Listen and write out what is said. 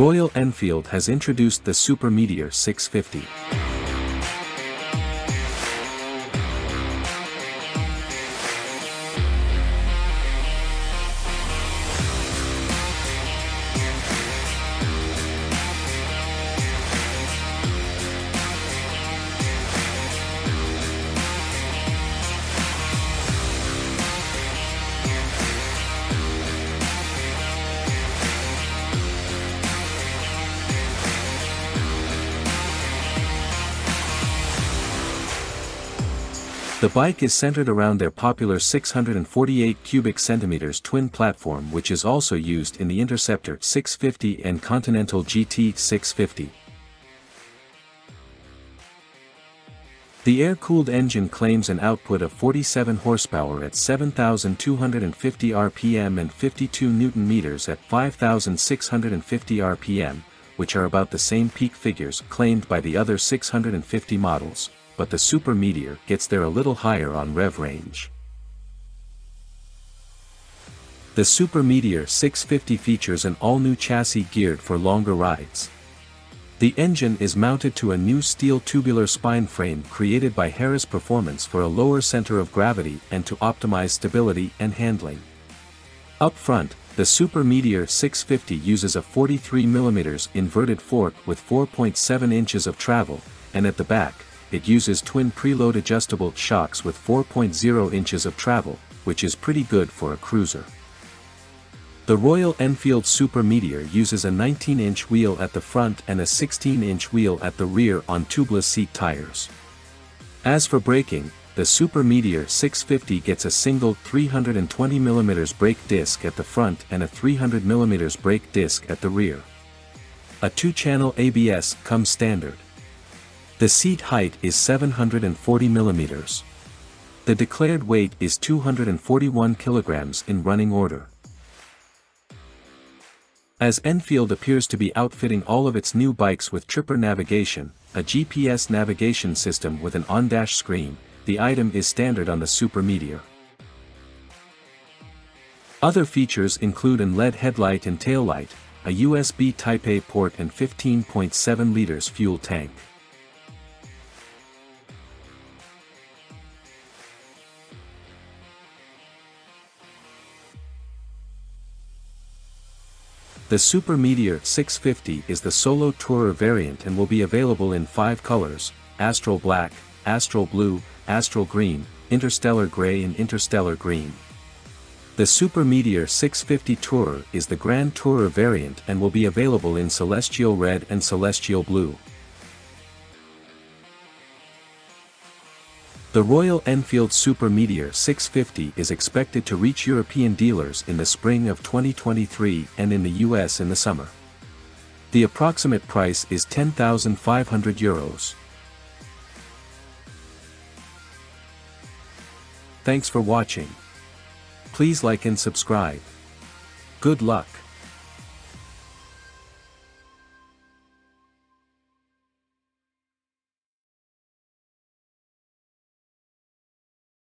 Royal Enfield has introduced the Super Meteor 650. The bike is centered around their popular 648 cubic centimeters twin platform, which is also used in the Interceptor 650 and Continental GT 650. The air-cooled engine claims an output of 47 horsepower at 7,250 rpm and 52 Nm at 5,650 rpm, which are about the same peak figures claimed by the other 650 models. But the Super Meteor gets there a little higher on rev range. The Super Meteor 650 features an all-new chassis geared for longer rides. The engine is mounted to a new steel tubular spine frame created by Harris Performance for a lower center of gravity and to optimize stability and handling. Up front, the Super Meteor 650 uses a 43 mm inverted fork with 4.7 inches of travel, and at the back, it uses twin preload adjustable shocks with 4.0 inches of travel, which is pretty good for a cruiser. The Royal Enfield Super Meteor uses a 19-inch wheel at the front and a 16-inch wheel at the rear on tubeless seat tires. As for braking, the Super Meteor 650 gets a single 320 mm brake disc at the front and a 300 mm brake disc at the rear. A 2-channel ABS comes standard. The seat height is 740 mm. The declared weight is 241 kg in running order. As Enfield appears to be outfitting all of its new bikes with Tripper Navigation, a GPS navigation system with an on-dash screen, the item is standard on the Super Meteor. Other features include an LED headlight and taillight, a USB Type-A port and 15.7 liters fuel tank. The Super Meteor 650 is the Solo Tourer variant and will be available in 5 colors: Astral Black, Astral Blue, Astral Green, Interstellar Gray and Interstellar Green. The Super Meteor 650 Tourer is the Grand Tourer variant and will be available in Celestial Red and Celestial Blue. The Royal Enfield Super Meteor 650 is expected to reach European dealers in the spring of 2023 and in the US in the summer. The approximate price is €10,500. Thanks for watching. Please like and subscribe. Good luck.